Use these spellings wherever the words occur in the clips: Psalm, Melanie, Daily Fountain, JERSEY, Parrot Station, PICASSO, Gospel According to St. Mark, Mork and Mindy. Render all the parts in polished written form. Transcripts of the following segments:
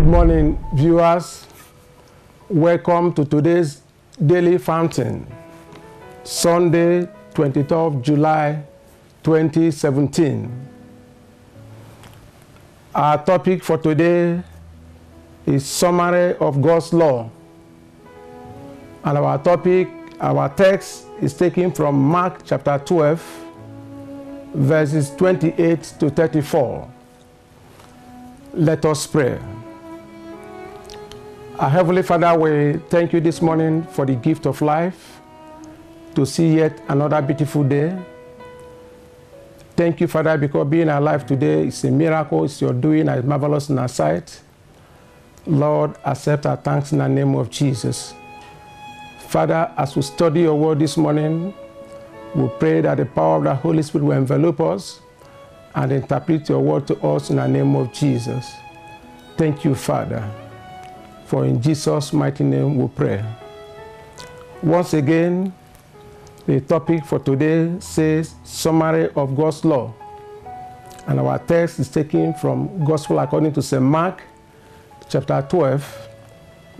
Good morning, viewers. Welcome to today's Daily Fountain, Sunday, 23rd July, 2017. Our topic for today is Summary of God's Law. And our text is taken from Mark chapter 12, verses 28 to 34. Let us pray. Our Heavenly Father, we thank you this morning for the gift of life, to see yet another beautiful day. Thank you, Father, because being alive today is a miracle. It's your doing, it's marvelous in our sight. Lord, accept our thanks in the name of Jesus. Father, as we study your word this morning, we pray that the power of the Holy Spirit will envelop us and interpret your word to us in the name of Jesus. Thank you, Father, for in Jesus' mighty name we pray. Once again, the topic for today says Summary of God's Law. And our text is taken from Gospel According to St. Mark, chapter 12,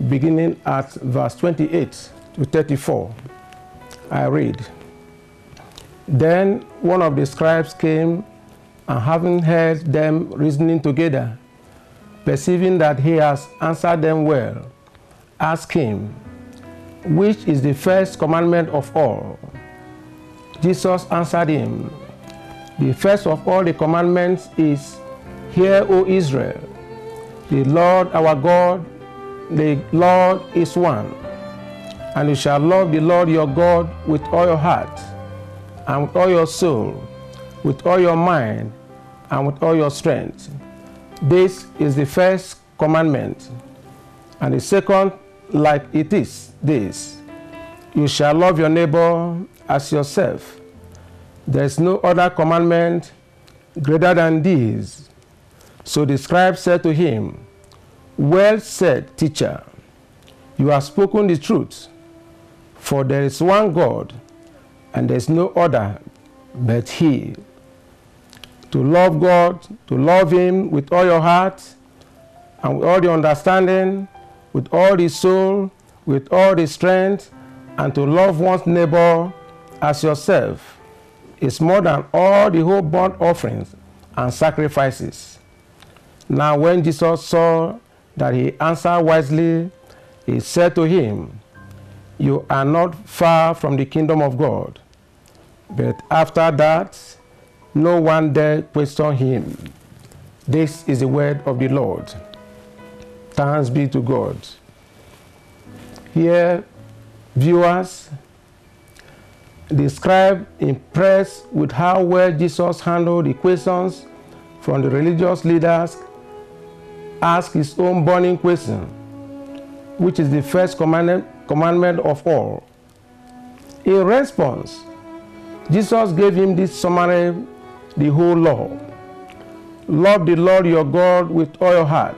beginning at verse 28 to 34. I read, "Then one of the scribes came, and having heard them reasoning together, perceiving that he has answered them well, asked him, 'Which is the first commandment of all?' Jesus answered him, 'The first of all the commandments is, Hear, O Israel, the Lord our God, the Lord is one. And you shall love the Lord your God with all your heart, and with all your soul, with all your mind, and with all your strength. This is the first commandment. And the second, like it is this, you shall love your neighbor as yourself. There is no other commandment greater than these.' So the scribe said to him, 'Well said, teacher, you have spoken the truth, for there is one God, and there is no other but He. To love God, to love Him with all your heart, and with all the understanding, with all the soul, with all the strength, and to love one's neighbor as yourself is more than all the whole burnt offerings and sacrifices.' Now when Jesus saw that he answered wisely, he said to him, 'You are not far from the kingdom of God.' But after that, no one dared question him." This is the word of the Lord. Thanks be to God. Here, viewers, the scribe, impressed with how well Jesus handled the questions from the religious leaders, asked his own burning question, which is the first commandment of all. In response, Jesus gave him this summary, the whole law. Love the Lord your God with all your heart,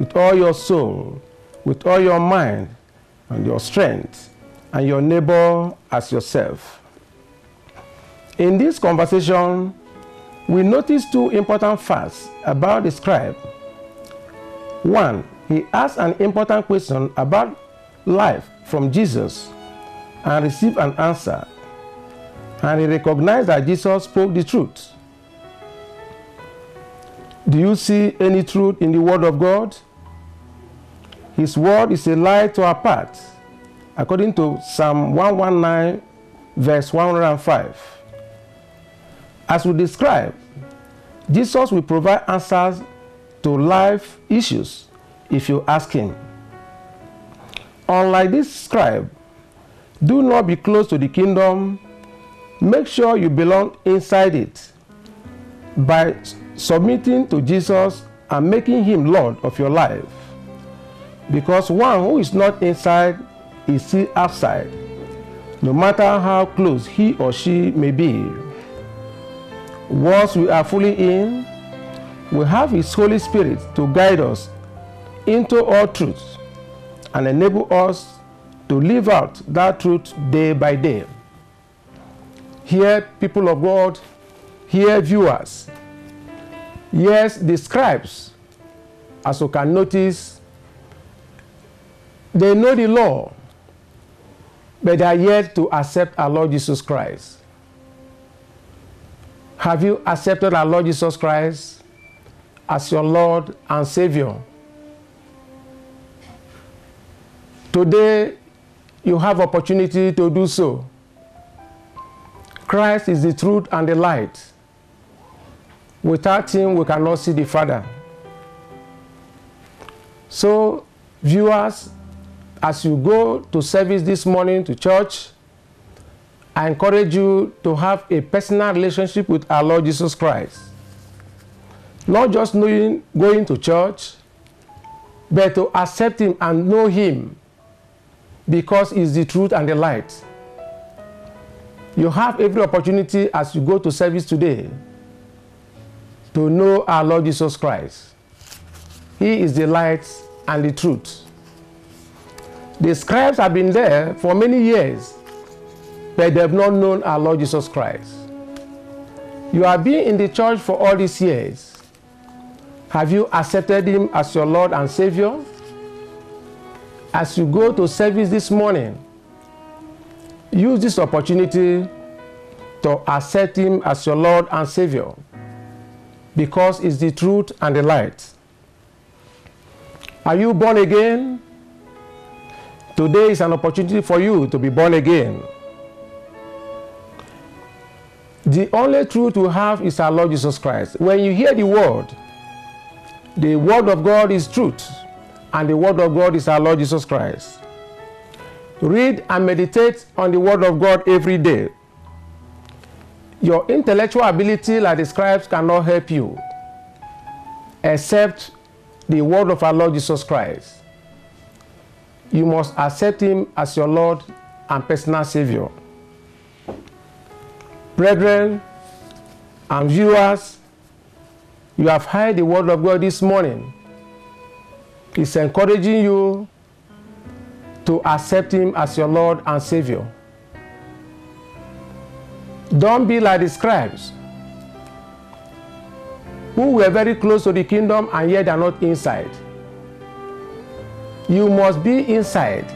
with all your soul, with all your mind and your strength, and your neighbor as yourself. In this conversation, we notice two important facts about the scribe. One, he asked an important question about life from Jesus and received an answer. And he recognized that Jesus spoke the truth. Do you see any truth in the Word of God? His Word is a light to our path, according to Psalm 119, verse 105. As we describe, Jesus will provide answers to life issues if you ask Him. Unlike this scribe, do not be close to the kingdom. Make sure you belong inside it by submitting to Jesus and making Him Lord of your life. Because one who is not inside is still outside, no matter how close he or she may be. Once we are fully in, we have His Holy Spirit to guide us into all truth and enable us to live out that truth day by day. Here, people of God, here, viewers. Yes, the scribes as you can notice, they know the law, but they are yet to accept our Lord Jesus Christ. Have you accepted our Lord Jesus Christ as your Lord and Savior? Today, you have opportunity to do so. Christ is the truth and the light. Without him, we cannot see the Father. So, viewers, as you go to service this morning to church, I encourage you to have a personal relationship with our Lord Jesus Christ. Not just knowing, going to church, but to accept him and know him, because he is the truth and the light. You have every opportunity as you go to service today to know our Lord Jesus Christ. He is the light and the truth. The scribes have been there for many years, but they have not known our Lord Jesus Christ. You have been in the church for all these years. Have you accepted him as your Lord and Savior? As you go to service this morning, use this opportunity to accept him as your Lord and Savior, because it's the truth and the light. Are you born again? Today is an opportunity for you to be born again. The only truth we have is our Lord Jesus Christ. When you hear the Word of God is truth, and the Word of God is our Lord Jesus Christ. Read and meditate on the Word of God every day. Your intellectual ability, like the scribes, cannot help you, except the Word of our Lord Jesus Christ. You must accept him as your Lord and personal Savior. Brethren and viewers, you have heard the Word of God this morning. It's encouraging you to accept him as your Lord and Savior. Don't be like the scribes, who were very close to the kingdom and yet are not inside. You must be inside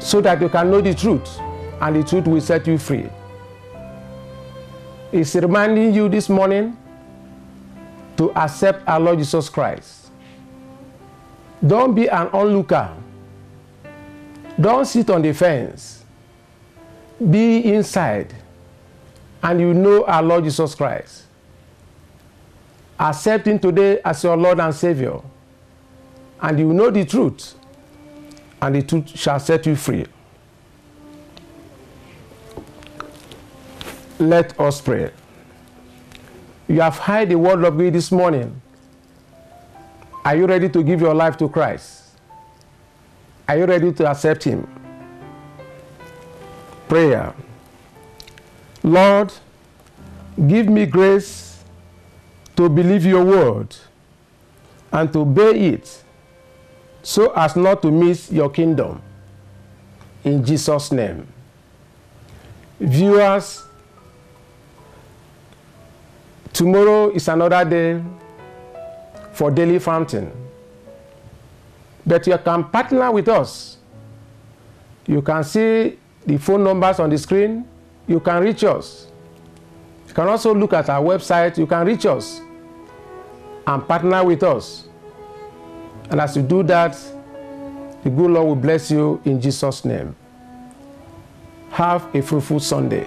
so that you can know the truth, and the truth will set you free. It's reminding you this morning to accept our Lord Jesus Christ. Don't be an onlooker. Don't sit on the fence. Be inside, and you know our Lord Jesus Christ. Accept him today as your Lord and Savior, and you know the truth, and the truth shall set you free. Let us pray. You have heard the Word of God this morning. Are you ready to give your life to Christ? Are you ready to accept him? Prayer. Lord, give me grace to believe your word and to obey it, so as not to miss your kingdom. In Jesus' name. Viewers, tomorrow is another day for Daily Fountain. But you can partner with us. You can see the phone numbers on the screen. You can reach us. You can also look at our website. You can reach us and partner with us. And as you do that, the good Lord will bless you in Jesus' name. Have a fruitful Sunday.